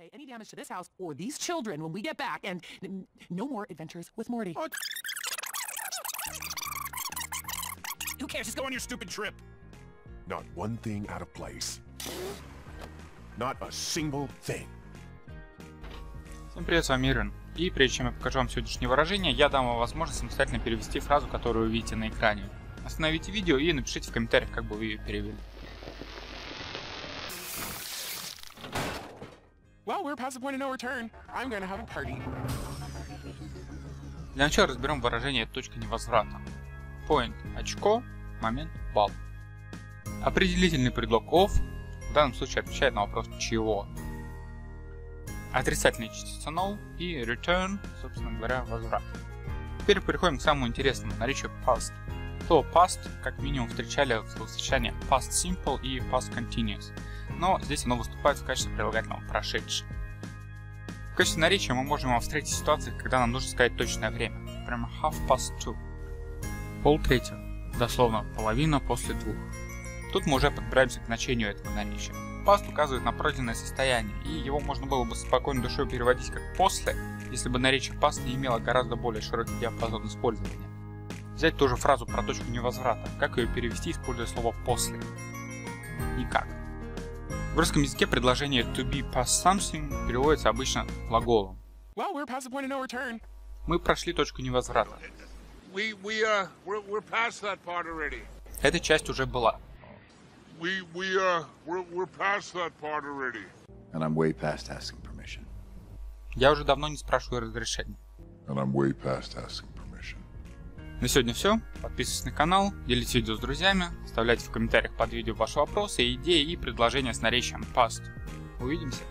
What? Who cares? Just go on your stupid trip. Not one thing out of place. Not a single thing. Всем привет, с вами Ирина. И прежде чем я покажу вам сегодняшнее выражение, я дам вам возможность самостоятельно перевести фразу, которую вы видите на экране. Остановите видео и напишите в комментариях, как бы вы ее перевели. Для начала разберем выражение «точка невозврата». Point – очко, момент – балл. Определительный предлог of в данном случае отвечает на вопрос «чего?». Отрицательная частица no и return, собственно говоря, возврат. Теперь переходим к самому интересному, наречию past. То past как минимум встречали в словосочетании past simple и past continuous, но здесь оно выступает в качестве прилагательного прошедшего. В качестве наречия мы можем его встретить в ситуациях, когда нам нужно сказать точное время, например, 2:30, полтретьего, дословно половина после двух. Тут мы уже подбираемся к значению этого наречия. Past указывает на пройденное состояние, и его можно было бы спокойной душой переводить как «после», если бы наречие past не имело гораздо более широкий диапазон использования. Взять ту же фразу про точку невозврата, как ее перевести, используя слово «после»? Никак. В русском языке предложение «to be past something» переводится обычно глаголом. Мы прошли точку невозврата. Эта часть уже была. We're past that part already. And I'm way past asking permission. Я уже давно не спрашиваю разрешения. And I'm way past asking permission. На сегодня все. Подписывайтесь на канал, делитесь видео с друзьями, оставляйте в комментариях под видео ваши вопросы, идеи и предложения с наречием past. Увидимся.